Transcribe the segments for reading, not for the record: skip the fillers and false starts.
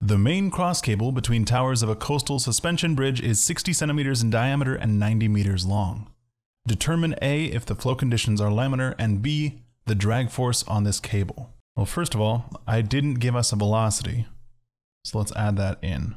The main cross cable between towers of a coastal suspension bridge is 60 centimeters in diameter and 90 meters long. Determine A, if the flow conditions are laminar, and B, the drag force on this cable. Well, first of all, I didn't give us a velocity, so let's add that in.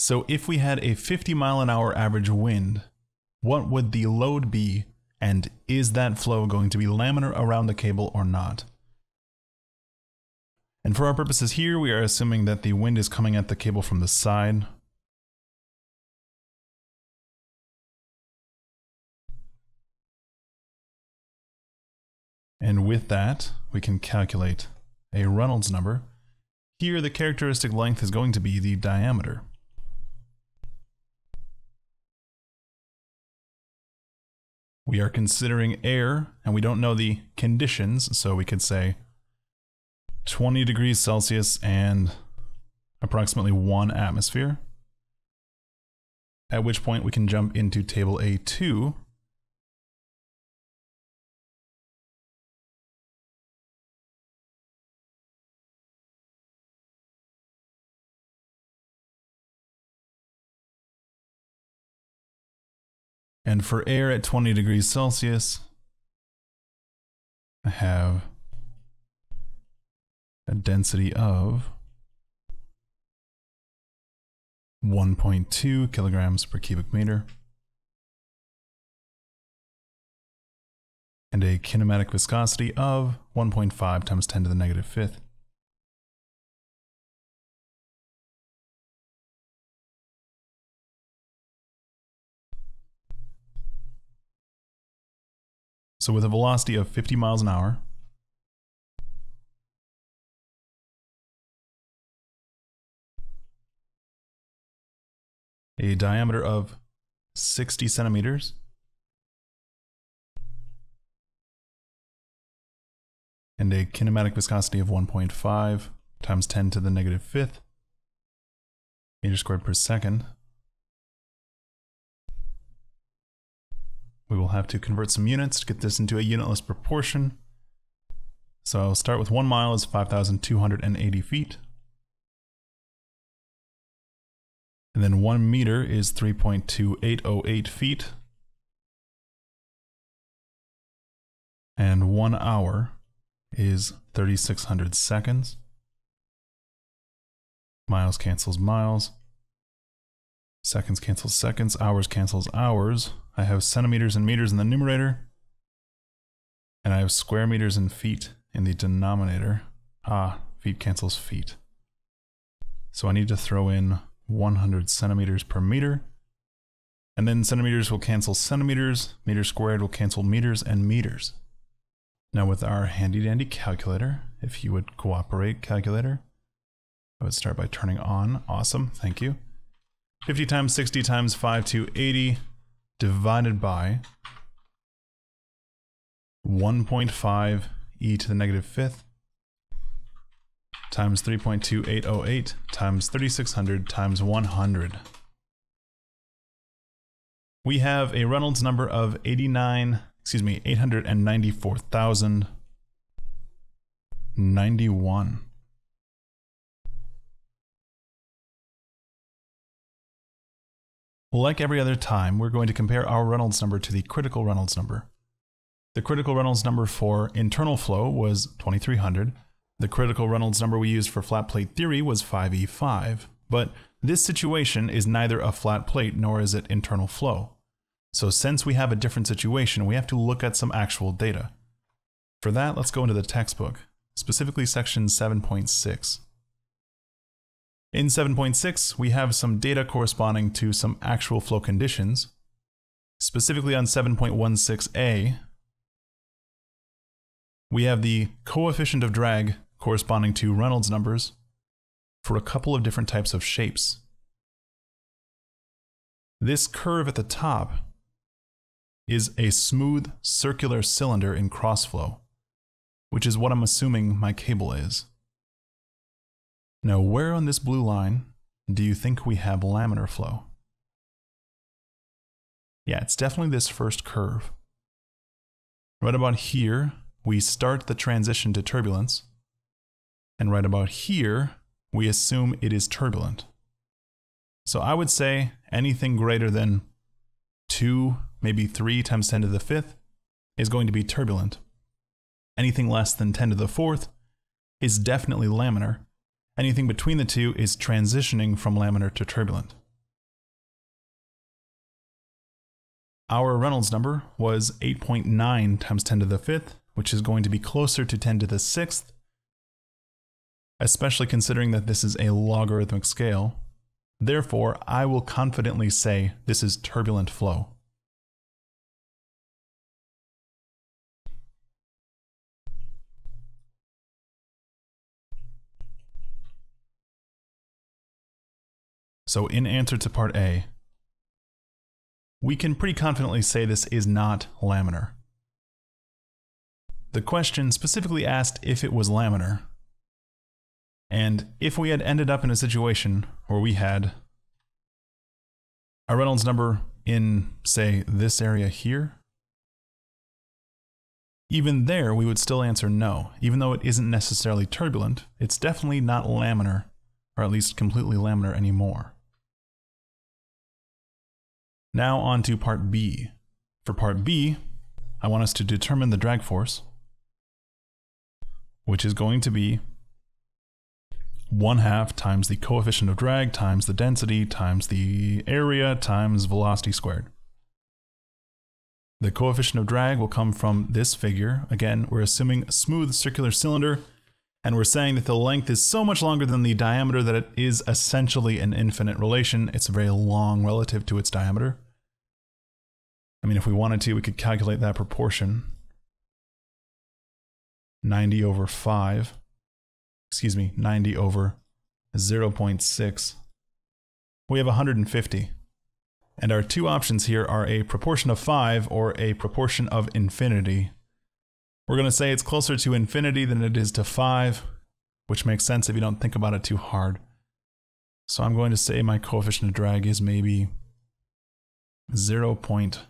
So if we had a 50-mile-an-hour average wind, what would the load be, and is that flow going to be laminar around the cable or not? And for our purposes here, we are assuming that the wind is coming at the cable from the side. And with that, we can calculate a Reynolds number. Here, the characteristic length is going to be the diameter. We are considering air, and we don't know the conditions, so we could say 20 degrees Celsius and approximately 1 atmosphere. At which point we can jump into table A2. And for air at 20 degrees Celsius, I have a density of 1.2 kilograms per cubic meter, and a kinematic viscosity of 1.5 times 10 to the negative fifth. So with a velocity of 50 miles an hour, a diameter of 60 centimeters, and a kinematic viscosity of 1.5 times 10 to the negative fifth meters squared per second. We will have to convert some units to get this into a unitless proportion. So I'll start with 1 mile is 5,280 feet. And then 1 meter is 3.2808 feet. And 1 hour is 3,600 seconds. Miles cancels miles. Seconds cancels seconds. Hours cancels hours. I have centimeters and meters in the numerator. And I have square meters and feet in the denominator. Ah, feet cancels feet. So I need to throw in 100 centimeters per meter, and then centimeters will cancel centimeters, meters squared will cancel meters and meters. Now with our handy dandy calculator, if you would cooperate, calculator, I would start by turning on, awesome, thank you. 50 times 60 times 5,280 divided by 1.5 e to the negative fifth times 3.2808 times 3,600 times 100. We have a Reynolds number of 894,091. Like every other time, we're going to compare our Reynolds number to the critical Reynolds number. The critical Reynolds number for internal flow was 2,300. The critical Reynolds number we used for flat plate theory was 5E5, but this situation is neither a flat plate nor is it internal flow. So since we have a different situation, we have to look at some actual data. For that, let's go into the textbook, specifically section 7.6. In 7.6, we have some data corresponding to some actual flow conditions, specifically on 7.16a. We have the coefficient of drag corresponding to Reynolds numbers for a couple of different types of shapes. This curve at the top is a smooth circular cylinder in crossflow, which is what I'm assuming my cable is. Now, where on this blue line Do you think we have laminar flow? Yeah, it's definitely this first curve. Right about here, we start the transition to turbulence. And right about here, we assume it is turbulent. So I would say anything greater than 2, maybe 3 times 10 to the 5th is going to be turbulent. Anything less than 10 to the 4th is definitely laminar. Anything between the two is transitioning from laminar to turbulent. Our Reynolds number was 8.9 times 10 to the 5th, which is going to be closer to 10 to the 6th, especially considering that this is a logarithmic scale. Therefore, I will confidently say this is turbulent flow. So in answer to part A, we can pretty confidently say this is not laminar. The question specifically asked if it was laminar. And if we had ended up in a situation where we had a Reynolds number in, say, this area here, even there we would still answer no. Even though it isn't necessarily turbulent, it's definitely not laminar, or at least completely laminar anymore. Now on to part B. For part B, I want us to determine the drag force, which is going to be 1/2 times the coefficient of drag times the density times the area times velocity squared. The coefficient of drag will come from this figure. Again, we're assuming a smooth circular cylinder, and we're saying that the length is so much longer than the diameter that it is essentially an infinite relation. It's very long relative to its diameter. I mean, if we wanted to, we could calculate that proportion. 90 over 0.6. We have 150. And our two options here are a proportion of 5 or a proportion of infinity. We're going to say it's closer to infinity than it is to 5, which makes sense if you don't think about it too hard. So I'm going to say my coefficient of drag is maybe 0.2,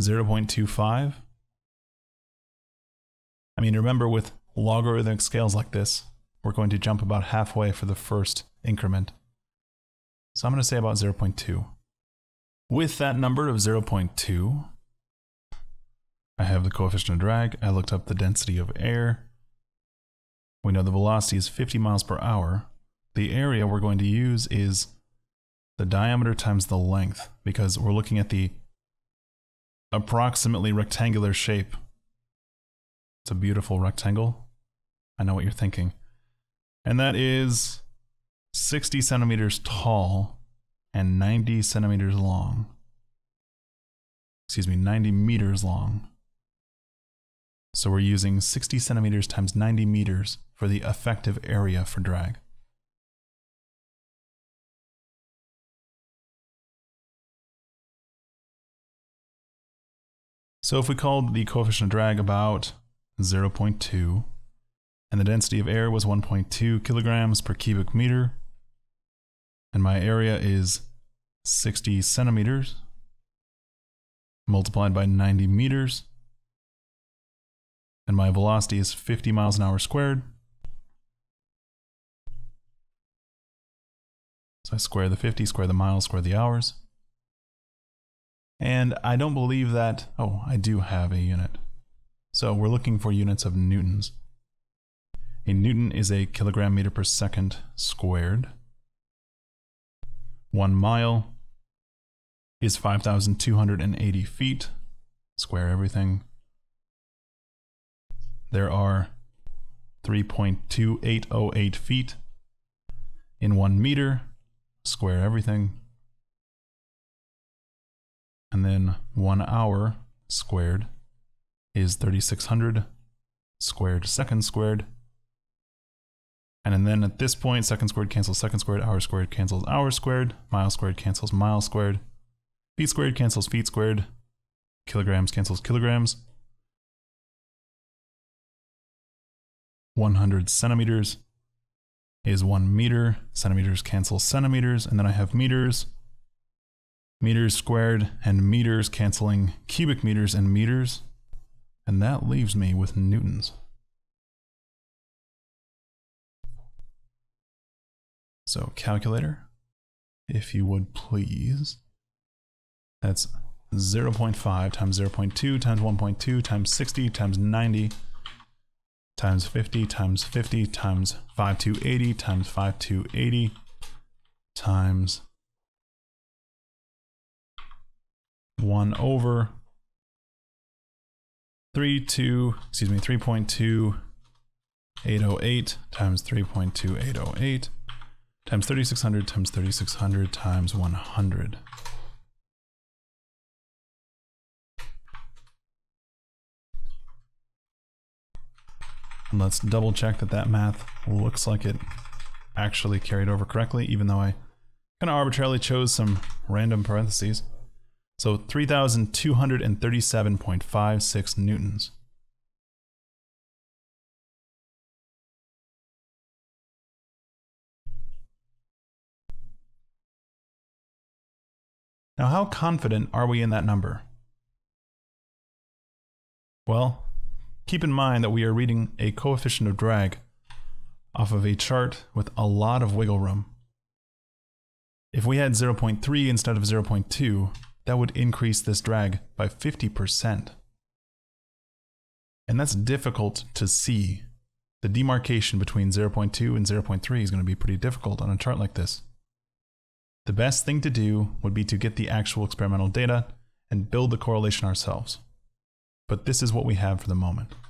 0.25. I mean, remember, with logarithmic scales like this, we're going to jump about halfway for the first increment. So I'm going to say about 0.2. With that number of 0.2, I have the coefficient of drag. I looked up the density of air. We know the velocity is 50 miles per hour. The area we're going to use is the diameter times the length, because we're looking at the approximately rectangular shape. It's a beautiful rectangle. I know what you're thinking. And that is 60 centimeters tall and 90 centimeters long. 90 meters long. So we're using 60 centimeters times 90 meters for the effective area for drag. So if we called the coefficient of drag about 0.2, and the density of air was 1.2 kilograms per cubic meter, and my area is 60 centimeters multiplied by 90 meters, and my velocity is 50 miles an hour squared. So I square the 50, square the miles, square the hours. And I don't believe that, oh, I do have a unit. So we're looking for units of newtons. A newton is a kilogram meter per second squared. 1 mile is 5,280 feet. Square everything. There are 3.2808 feet in 1 meter. Square everything. And then 1 hour squared is 3,600 squared seconds squared. And then at this point, second squared cancels second squared, hour squared cancels hour squared, mile squared cancels mile squared, feet squared cancels feet squared, kilograms cancels kilograms. 100 centimeters is 1 meter. Centimeters cancel centimeters, and then I have meters, meters squared, and meters canceling cubic meters and meters, and that leaves me with newtons. So calculator, if you would please, that's 0.5 times 0.2 times 1.2 times 60 times 90 times 50 times 50 times 5280 times 5280 times 3.2808 times 3.2808 times 3600 times 3600 times 100. And let's double check that that math looks like it actually carried over correctly, even though I kind of arbitrarily chose some random parentheses. So 3,237.56 newtons. Now, how confident are we in that number? Well, keep in mind that we are reading a coefficient of drag off of a chart with a lot of wiggle room. If we had 0.3 instead of 0.2, that would increase this drag by 50%. And that's difficult to see. The demarcation between 0.2 and 0.3 is going to be pretty difficult on a chart like this. The best thing to do would be to get the actual experimental data and build the correlation ourselves. But this is what we have for the moment.